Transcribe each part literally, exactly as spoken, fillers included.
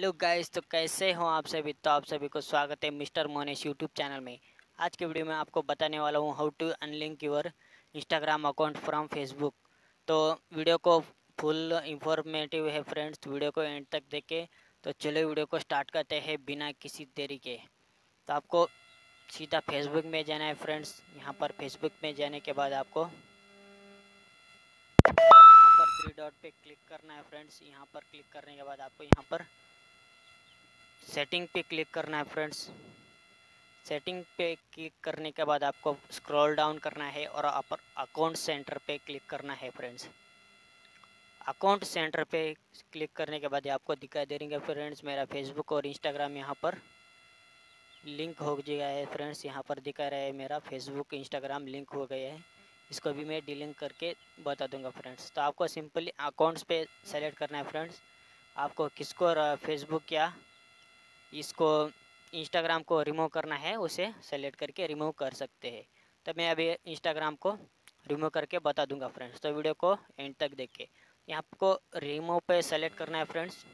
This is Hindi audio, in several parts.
हेलो गाइस, तो कैसे हो आप सभी। तो आप सभी को स्वागत है मिस्टर मोनिश यूट्यूब चैनल में। आज के वीडियो में आपको बताने वाला हूँ how to unlink your Instagram account from Facebook. तो वीडियो को फुल इंफॉर्मेटिव है फ्रेंड्स, वीडियो को एंड तक देखें। तो चलो वीडियो को स्टार्ट करते हैं बिना किसी देरी के। तो आपको सीधा फेसबुक में जाना है फ्रेंड्स। यहाँ पर फेसबुक में जाने के बाद आपको यहाँ पर थ्री डॉट पे क्लिक करना है फ्रेंड्स। यहाँ पर क्लिक करने के बाद आपको यहाँ पर सेटिंग पे क्लिक करना है फ्रेंड्स। सेटिंग पे क्लिक करने के बाद आपको स्क्रॉल डाउन करना है और आप अकाउंट सेंटर पे क्लिक करना है फ्रेंड्स। अकाउंट सेंटर पे क्लिक करने के बाद आपको दिखाई दे रही है फ्रेंड्स, मेरा फेसबुक और इंस्टाग्राम यहाँ पर लिंक हो गया है फ्रेंड्स। यहाँ पर दिखा रहा है मेरा फेसबुक इंस्टाग्राम लिंक हो गया है। इसको भी मैं डिलिंक करके बता दूंगा फ्रेंड्स। तो आपको सिंपली अकाउंट्स पे सेलेक्ट करना है फ्रेंड्स। आपको किसको फेसबुक या इसको इंस्टाग्राम को रिमूव करना है उसे सेलेक्ट करके रिमूव कर सकते हैं। तो मैं अभी इंस्टाग्राम को रिमूव करके बता दूंगा फ्रेंड्स। तो वीडियो को एंड तक देखिए। यहाँ आपको रिमूव पे सेलेक्ट करना है फ्रेंड्स।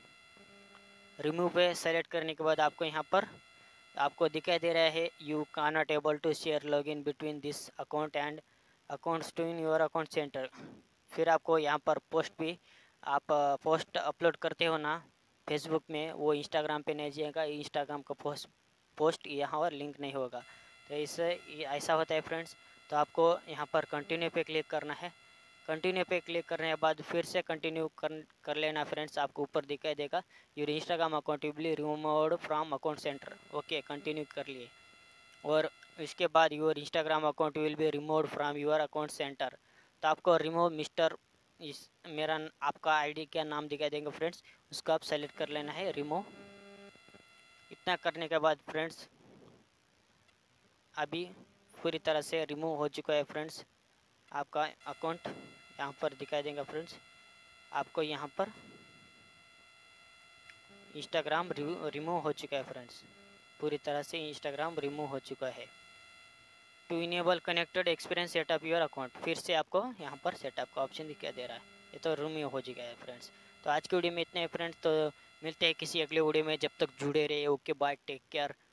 रिमूव पे सेलेक्ट करने के बाद आपको यहाँ पर आपको दिखाई दे रहा है you can not able to share log in between this account and accounts to in your account center. फिर आपको यहाँ पर पोस्ट भी आप पोस्ट अपलोड करते हो ना फेसबुक में, वो इंस्टाग्राम पे नहीं जाएगा। इंस्टाग्राम का पोस्ट पोस्ट यहाँ पर लिंक नहीं होगा। तो इससे ऐसा होता है फ्रेंड्स। तो आपको यहाँ पर कंटिन्यू पे क्लिक करना है। कंटिन्यू पे क्लिक करने के बाद फिर से कंटिन्यू कर कर लेना फ्रेंड्स। आपको ऊपर दिखाई देगा your Instagram account will be removed from account center. Okay, continue कर लिए। और इसके बाद your Instagram account will be removed from your account center. तो आपको रिमूव मिस्टर इस मेरा आपका आईडी क्या नाम दिखाई देंगे फ्रेंड्स, उसको आप सेलेक्ट कर लेना है रिमूव। इतना करने के बाद फ्रेंड्स अभी पूरी तरह से रिमूव हो चुका है फ्रेंड्स आपका अकाउंट। यहाँ पर दिखाई देंगे फ्रेंड्स आपको, यहाँ पर इंस्टाग्राम रिमूव हो चुका है फ्रेंड्स। पूरी तरह से इंस्टाग्राम रिमूव हो चुका है। To enable connected experience setup your account, फिर से आपको यहाँ पर सेटअप का ऑप्शन दिखाई दे रहा है। ये तो रिमूव हो चुका है फ्रेंड्स। तो आज की वीडियो में इतना है फ्रेंड्स। तो मिलते हैं किसी अगले वीडियो में, जब तक जुड़े रहे। Okay bye, take care.